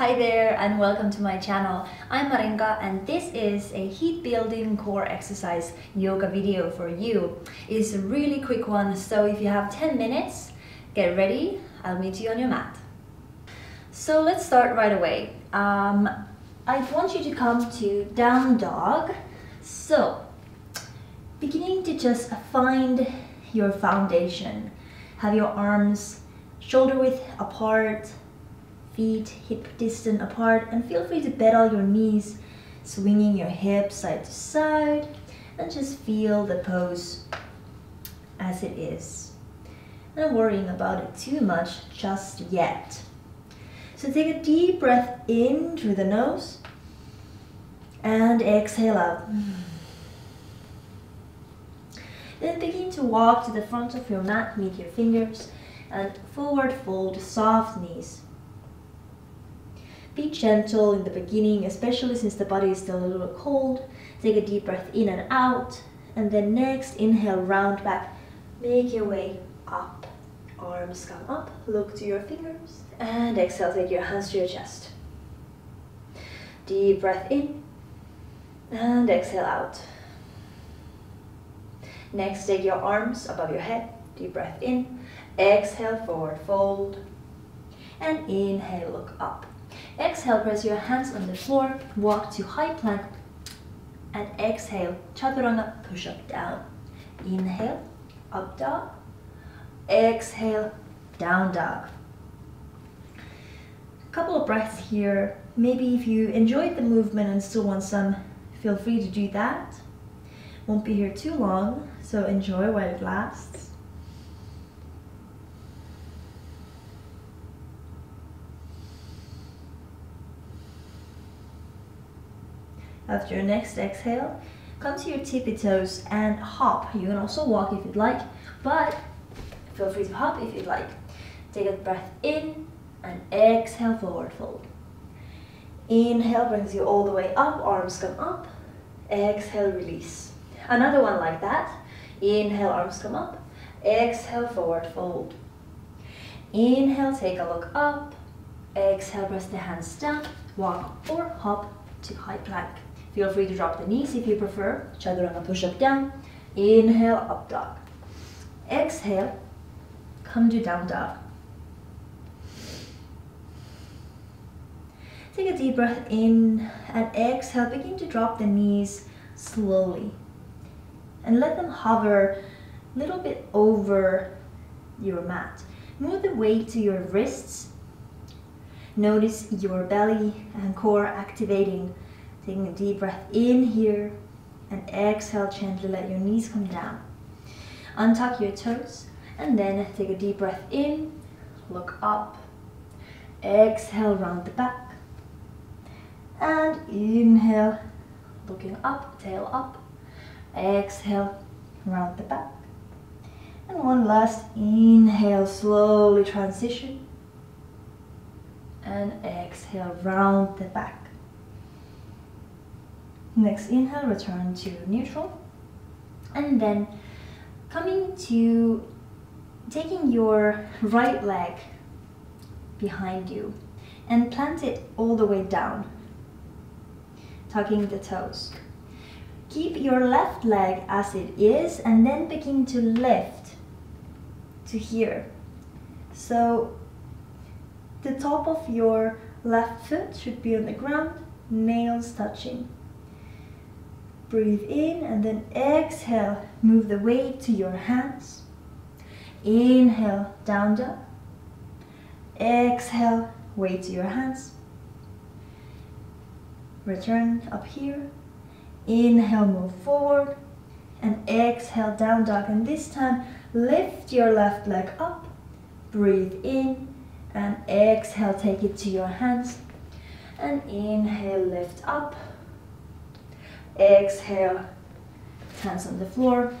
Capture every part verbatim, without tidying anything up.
Hi there and welcome to my channel. I'm Marinka and this is a heat building core exercise yoga video for you. It's a really quick one, so if you have ten minutes, get ready. I'll meet you on your mat. So let's start right away. Um, I want you to come to down dog. So beginning to just find your foundation. Have your arms shoulder width apart, feet hip distance apart, and feel free to bend all your knees, swinging your hips side to side, and just feel the pose as it is. Not worrying about it too much just yet. So take a deep breath in through the nose and exhale out. Then begin to walk to the front of your mat, meet your fingers, and forward fold, soft knees. Be gentle in the beginning, especially since the body is still a little cold. Take a deep breath in and out, and then next inhale, round back, make your way up. Arms come up, look to your fingers, and exhale, take your hands to your chest. Deep breath in, and exhale out. Next, take your arms above your head, deep breath in, exhale, forward fold, and inhale, look up. Exhale, press your hands on the floor, walk to high plank, and exhale, chaturanga, push up down. Inhale, up dog, exhale, down dog. A couple of breaths here. Maybe if you enjoyed the movement and still want some, feel free to do that. Won't be here too long, so enjoy while it lasts. After your next exhale, come to your tippy toes and hop. You can also walk if you'd like, but feel free to hop if you'd like. Take a breath in and exhale, forward fold. Inhale brings you all the way up, arms come up. Exhale, release. Another one like that. Inhale, arms come up. Exhale, forward fold. Inhale, take a look up. Exhale, press the hands down, walk or hop to high plank. Feel free to drop the knees if you prefer. Chaturanga, push up down. Inhale, up dog. Exhale, come to down dog. Take a deep breath in and exhale. Begin to drop the knees slowly and let them hover a little bit over your mat. Move the weight to your wrists. Notice your belly and core activating. Taking a deep breath in here and exhale, gently let your knees come down. Untuck your toes and then take a deep breath in, look up. Exhale, round the back. And inhale, looking up, tail up. Exhale, round the back. And one last inhale, slowly transition. And exhale, round the back. Next inhale, return to neutral. And then coming to taking your right leg behind you and plant it all the way down, tucking the toes. Keep your left leg as it is and then begin to lift to here. So the top of your left foot should be on the ground, nails touching. Breathe in and then exhale, move the weight to your hands. Inhale, down dog. Exhale, weight to your hands. Return up here. Inhale, move forward. And exhale, down dog. And this time, lift your left leg up. Breathe in. And exhale, take it to your hands. And inhale, lift up. Exhale, hands on the floor.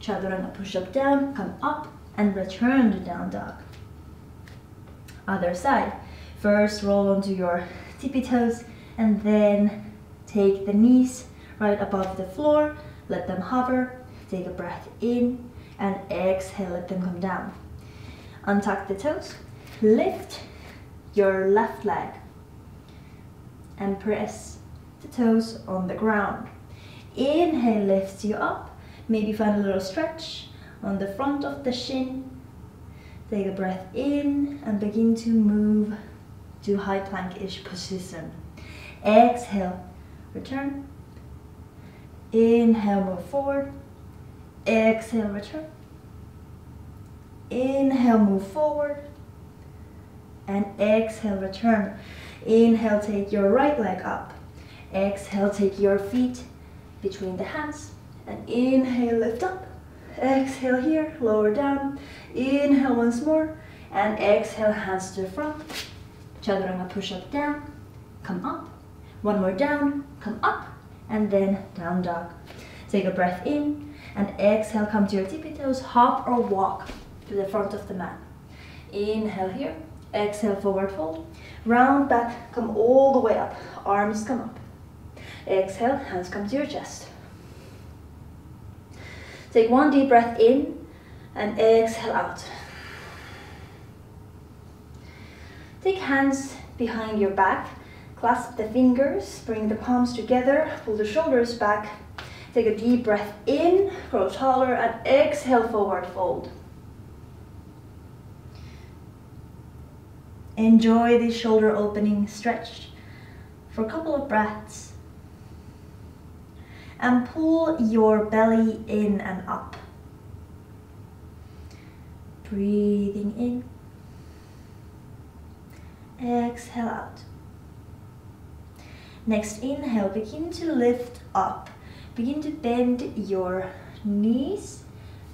Chaturanga, push up down, come up and return to down dog. Other side. First, roll onto your tippy toes and then take the knees right above the floor. Let them hover. Take a breath in and exhale, let them come down. Untuck the toes. Lift your left leg and press the toes on the ground. Inhale lifts you up, maybe find a little stretch on the front of the shin. Take a breath in and begin to move to high plank-ish position. Exhale, return. Inhale, move forward. Exhale, return. Inhale, move forward. And exhale, return. Inhale, take your right leg up. Exhale, take your feet between the hands. And inhale, lift up. Exhale here, lower down. Inhale once more. And exhale, hands to the front. Chaturanga push-up down, come up. One more down, come up. And then down dog. Take a breath in. And exhale, come to your tippy toes. Hop or walk to the front of the mat. Inhale here. Exhale, forward fold. Round back, come all the way up. Arms come up. Exhale, hands come to your chest. Take one deep breath in and exhale out. Take hands behind your back. Clasp the fingers, bring the palms together, pull the shoulders back. Take a deep breath in, grow taller, and exhale, forward fold. Enjoy the shoulder opening stretch for a couple of breaths. And pull your belly in and up. Breathing in. Exhale out. Next inhale, begin to lift up. Begin to bend your knees.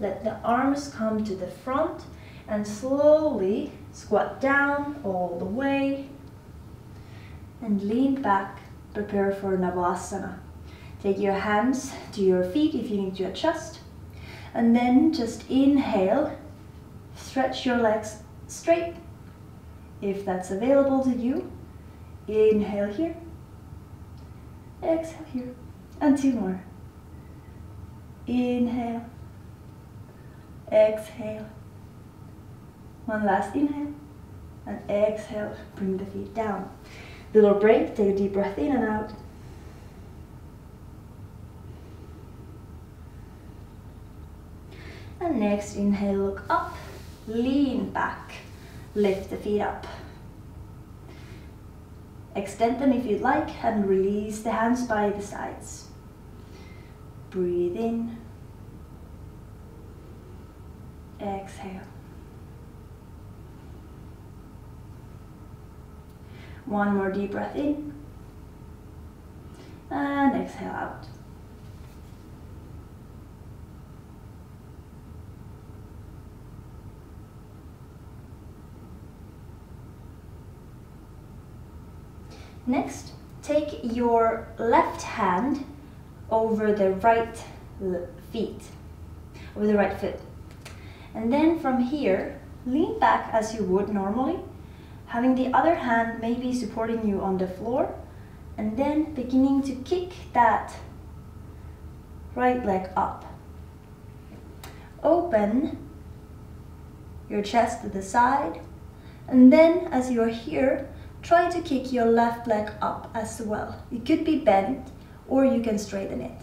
Let the arms come to the front and slowly squat down all the way and lean back. Prepare for Navasana. Take your hands to your feet if you need to adjust. And then just inhale, stretch your legs straight if that's available to you. Inhale here. Exhale here, and two more. Inhale, exhale. One last inhale, and exhale, bring the feet down. Little break, take a deep breath in and out. And next inhale, look up, lean back, lift the feet up. Extend them if you'd like and release the hands by the sides. Breathe in. Exhale. One more deep breath in. And exhale out. Next, take your left hand over the right feet, over the right foot. And then from here, lean back as you would normally, having the other hand maybe supporting you on the floor, and then beginning to kick that right leg up. Open your chest to the side, and then as you're here, try to kick your left leg up as well. It could be bent or you can straighten it.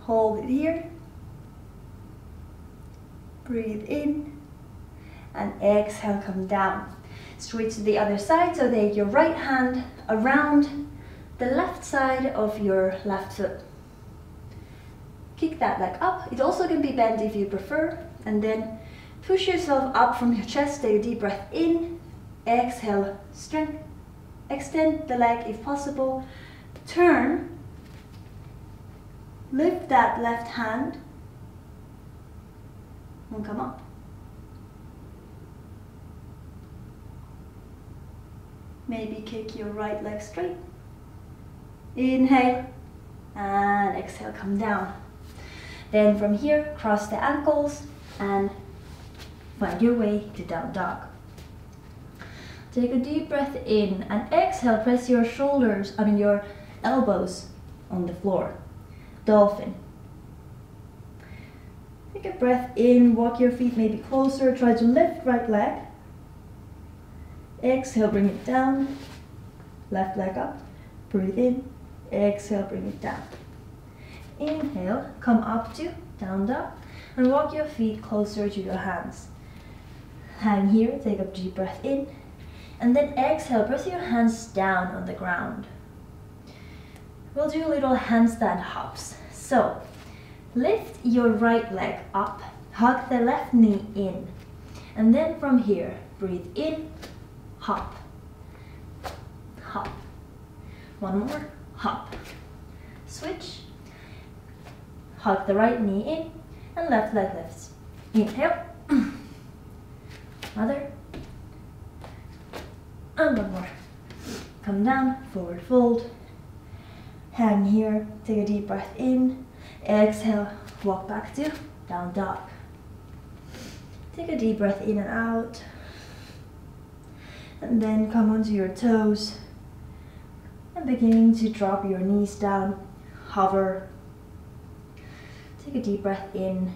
Hold it here. Breathe in and exhale, come down. Switch to the other side, so take your right hand around the left side of your left foot. Kick that leg up. It also can be bent if you prefer. And then push yourself up from your chest. Take a deep breath in. Exhale, strength, extend the leg if possible, turn, lift that left hand, and come up. Maybe kick your right leg straight. Inhale, and exhale, come down. Then from here, cross the ankles, and find your way to down dog. Take a deep breath in and exhale, press your shoulders, I mean your elbows on the floor. Dolphin. Take a breath in, walk your feet maybe closer, try to lift right leg. Exhale, bring it down. left leg up, breathe in, exhale, bring it down. Inhale, come up to down dog and walk your feet closer to your hands. Hang here, take a deep breath in, and then exhale, press your hands down on the ground. We'll do little handstand hops. So lift your right leg up, hug the left knee in, and then from here, breathe in, hop, hop. One more, hop. Switch, hug the right knee in, and left leg lifts. Inhale, another, and one more. Come down, forward fold. Hang here, take a deep breath in. Exhale, walk back to down dog. Take a deep breath in and out. And then come onto your toes. And beginning to drop your knees down, hover. Take a deep breath in.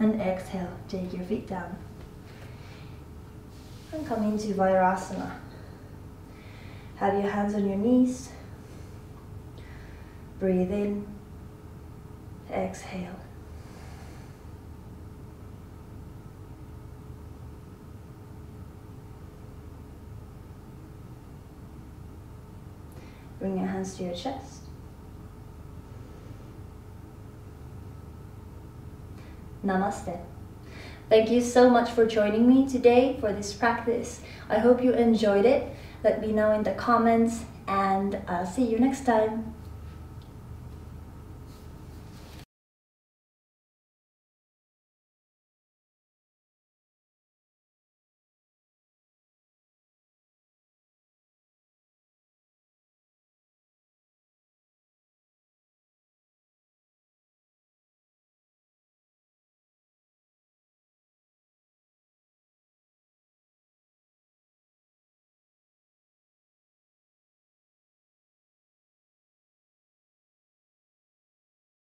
And exhale, take your feet down. And come into Virasana. Have your hands on your knees. Breathe in. Exhale. Bring your hands to your chest. Namaste. Thank you so much for joining me today for this practice. I hope you enjoyed it. Let me know in the comments, and I'll see you next time.